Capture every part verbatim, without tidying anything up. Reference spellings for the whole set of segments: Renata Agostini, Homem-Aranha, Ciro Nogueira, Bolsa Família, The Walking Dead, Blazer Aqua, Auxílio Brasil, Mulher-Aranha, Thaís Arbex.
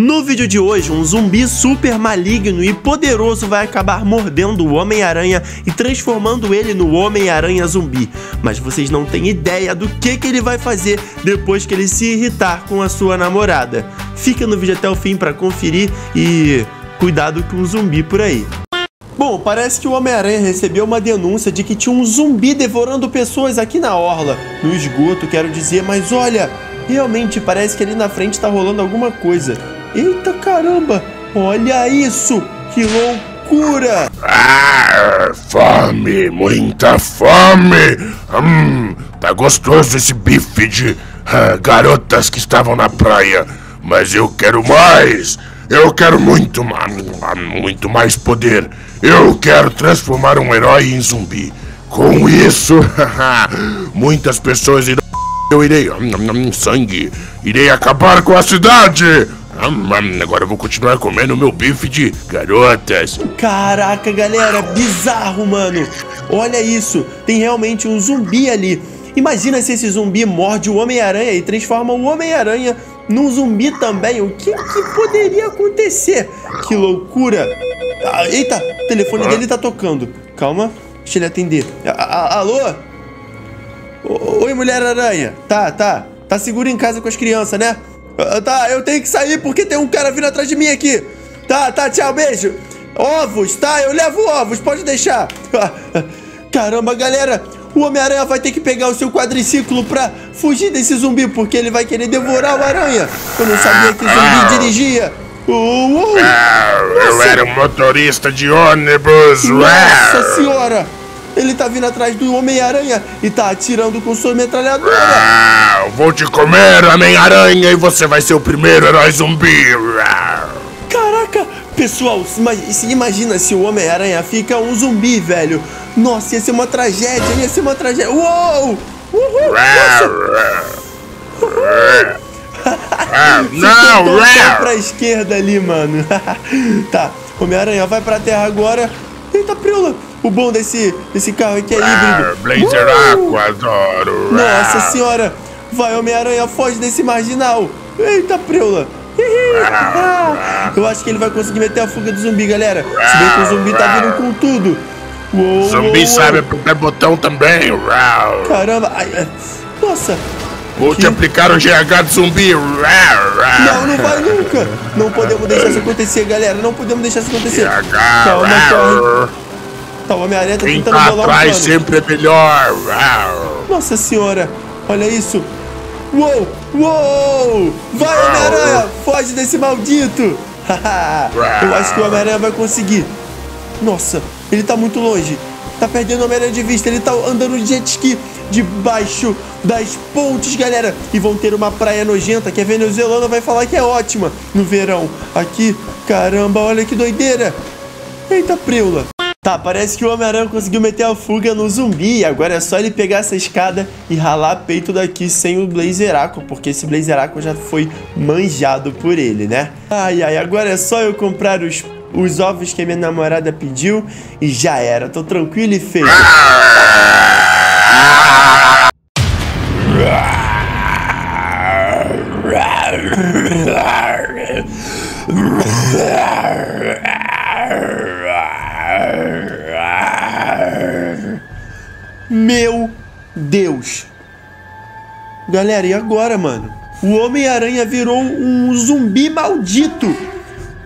No vídeo de hoje, um zumbi super maligno e poderoso vai acabar mordendo o Homem-Aranha e transformando ele no Homem-Aranha zumbi. Mas vocês não têm ideia do que, que ele vai fazer depois que ele se irritar com a sua namorada. Fica no vídeo até o fim para conferir e cuidado com o zumbi por aí. Bom, parece que o Homem-Aranha recebeu uma denúncia de que tinha um zumbi devorando pessoas aqui na orla, no esgoto, quero dizer, mas olha, realmente parece que ali na frente tá rolando alguma coisa. Eita caramba, olha isso, que loucura! Ah, fome, muita fome! Hum, tá gostoso esse bife de ah, garotas que estavam na praia, mas eu quero mais! Eu quero muito, muito mais poder! Eu quero transformar um herói em zumbi! Com isso, muitas pessoas irão... Eu irei... sangue! Irei acabar com a cidade! Agora eu vou continuar comendo meu bife de garotas. Caraca, galera, bizarro, mano. Olha isso, tem realmente um zumbi ali. Imagina se esse zumbi morde o Homem-Aranha e transforma o Homem-Aranha num zumbi também. O que, que poderia acontecer? Que loucura. Ah, eita, o telefone dele tá tocando. Calma, deixa ele atender. A- a- Alô? Oi, Mulher-Aranha. Tá, tá, tá seguro em casa com as crianças, né? Tá, eu tenho que sair porque tem um cara vindo atrás de mim aqui. Tá, tá, tchau, beijo. Ovos, tá, eu levo ovos, pode deixar. Caramba, galera, o Homem-Aranha vai ter que pegar o seu quadriciclo pra fugir desse zumbi, porque ele vai querer devorar o aranha. Eu não sabia que o zumbi dirigia. uh, uh. Eu era um motorista de ônibus. Nossa senhora, ele tá vindo atrás do Homem-Aranha e tá atirando com sua metralhadora. Ah, eu vou te comer, Homem-Aranha, e você vai ser o primeiro herói zumbi. Caraca, pessoal, se imagina se o Homem-Aranha fica um zumbi, velho. Nossa, ia ser uma tragédia, ia ser uma tragédia. Uou! Uhul, não, não! Pra esquerda ali, mano. Tá, Homem-Aranha vai pra terra agora. Eita, Prula! O bom desse, desse carro aqui é híbrido. Blazer Aqua, adoro. Nossa senhora! Vai, Homem-Aranha, foge desse marginal. Eita, Preula. Eu acho que ele vai conseguir meter a fuga do zumbi, galera. Se bem que o zumbi tá vindo com tudo. Uou, zumbi uou. Sabe apertar botão também. Caramba. Nossa. Vou que... te aplicar o G H de zumbi. Não, não vai nunca. Não podemos deixar isso acontecer, galera. Não podemos deixar isso acontecer. G H. Calma, corre. Tá, o Homem-Aranha tá tentando bolar o plano. Atrás sempre é melhor. Nossa senhora, olha isso. Uou, uou. Vai, Homem-Aranha, foge desse maldito. Eu acho que o Homem-Aranha vai conseguir. Nossa, ele tá muito longe. Tá perdendo o Homem-Aranha de vista. Ele tá andando de jet ski debaixo das pontes, galera. E vão ter uma praia nojenta que a Venezuelana vai falar que é ótima no verão. Aqui, caramba, olha que doideira. Eita, preula. Tá, parece que o Homem-Aranha conseguiu meter a fuga no zumbi e agora é só ele pegar essa escada e ralar peito daqui sem o Blazer Aqua, porque esse Blazer Aqua já foi manjado por ele, né? Ai, ai, agora é só eu comprar os, os ovos que a minha namorada pediu e já era, tô tranquilo e feio. Meu Deus. Galera, e agora, mano? O Homem-Aranha virou um zumbi maldito.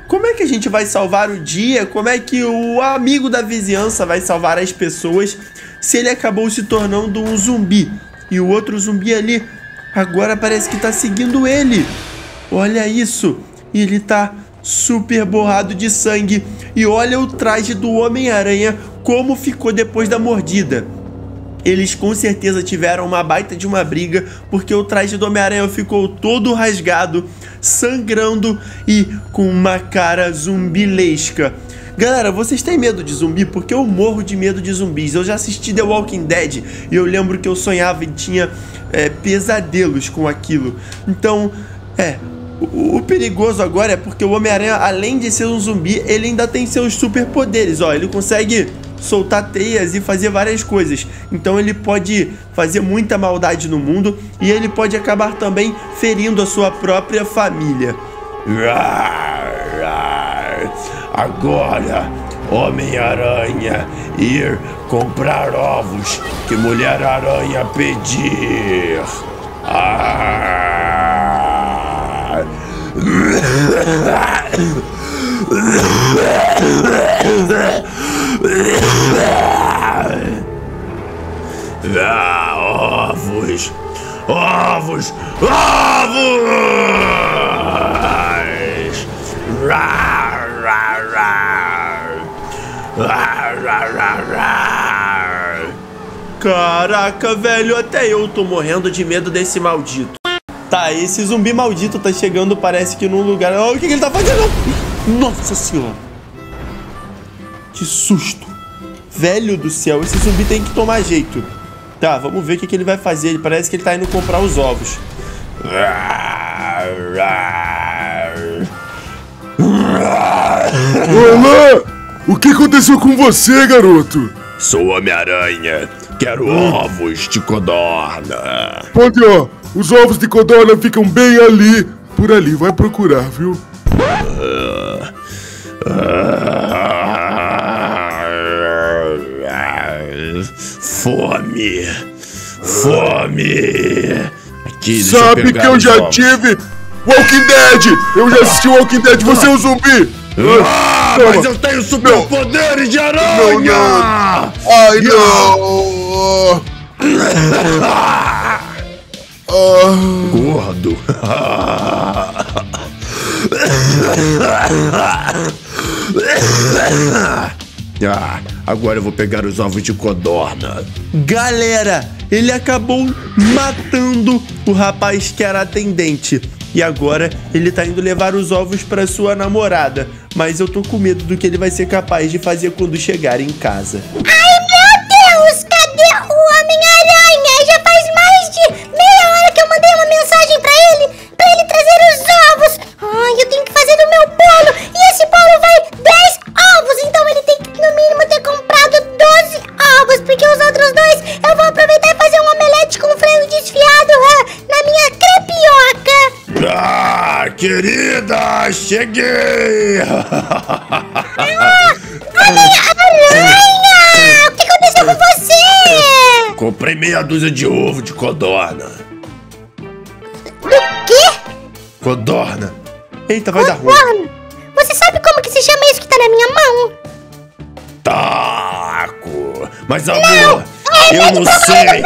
Como é que a gente vai salvar o dia? Como é que o amigo da vizinhança vai salvar as pessoas se ele acabou se tornando um zumbi? E o outro zumbi ali agora parece que tá seguindo ele. Olha isso. Ele tá super borrado de sangue. E olha o traje do Homem-Aranha como ficou depois da mordida. Eles com certeza tiveram uma baita de uma briga, porque o traje do Homem-Aranha ficou todo rasgado, sangrando e com uma cara zumbilesca. Galera, vocês têm medo de zumbi? Porque eu morro de medo de zumbis. Eu já assisti The Walking Dead e eu lembro que eu sonhava e tinha é, pesadelos com aquilo. Então, é... O perigoso agora é porque o Homem-Aranha, além de ser um zumbi, ele ainda tem seus superpoderes. Ó, ele consegue soltar teias e fazer várias coisas. Então ele pode fazer muita maldade no mundo e ele pode acabar também ferindo a sua própria família. Agora, Homem-Aranha, ir comprar ovos que Mulher-Aranha pedir. Ah. Ah, ovos, ovos, ovos! Rar, rar, rar. Rar, rar, rar, rar. Caraca, velho, até eu tô morrendo de medo desse maldito. Tá, esse zumbi maldito tá chegando, parece que num lugar... Oh, o que, que ele tá fazendo? Nossa senhora! Que susto! Velho do céu, esse zumbi tem que tomar jeito. Tá, vamos ver o que, que ele vai fazer. Ele parece que ele tá indo comprar os ovos. Olá! O que aconteceu com você, garoto? Sou Homem-Aranha. Quero ah. ovos de codorna. Pode, ó. Os ovos de codorna ficam bem ali. Por ali, vai procurar, viu? Ah. Ah. Fome! Fome! Aqui, sabe que eu já tive Walking Dead! Eu já assisti Walking Dead, você é um zumbi! Ah, mas eu tenho superpoderes de aranha! Ai não! Gordo! Ah, agora eu vou pegar os ovos de codorna. Galera, ele acabou matando o rapaz que era atendente. E agora ele tá indo levar os ovos pra sua namorada. Mas eu tô com medo do que ele vai ser capaz de fazer quando chegar em casa. Ai, meu Deus, cadê o Homem-Aranha? Já faz mais de meia hora que eu mandei uma mensagem pra ele, pra ele trazer os ovos. Ai, eu tenho que fazer o meu bolo. E esse bolo vai dez ovos, então ele tem que no mínimo ter comprado doze ovos, porque os outros dois eu vou aproveitar e fazer um omelete com frango desfiado uh, na minha crepioca. Ah, querida, cheguei! Ah, Homem-Aranha! O que aconteceu com você? Comprei meia dúzia de ovo de codorna. Do quê? Codorna. Eita, vai codorna. Dar ruim. Você sabe como que se chama isso que tá na minha mão? Taco! Mas amor, não, eu é não sei!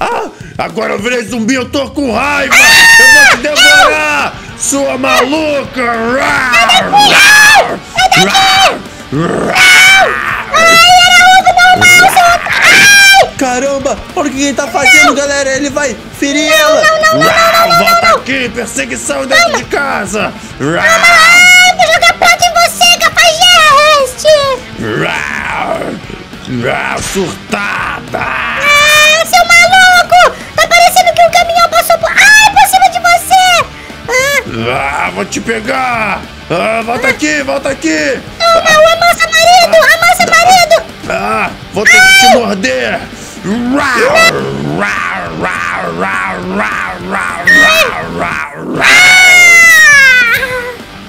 Ah, ah, agora eu virei zumbi, eu tô com raiva! Ah, eu vou te devorar! Não. Sua maluca! Sai daqui! Sai daqui! Ai, era ovo normal, seu otário! Caramba, olha o que ele tá fazendo, não. Galera! Ele vai ferir não, ela! Não, não, não, não, não, não, não, volta não, aqui! Perseguição dentro não, de casa! Não, ai, vou jogar prato em você, capageste! Surtada! Ah, seu maluco! Tá parecendo que um caminhão passou por... Ai, por cima de você! Ah, ah vou te pegar! Ah, volta ah. aqui, volta aqui! Não, não, amassa marido! Amassa marido! Ah, vou ter ai. que te morder! Rau, rau, rau, rau, rau.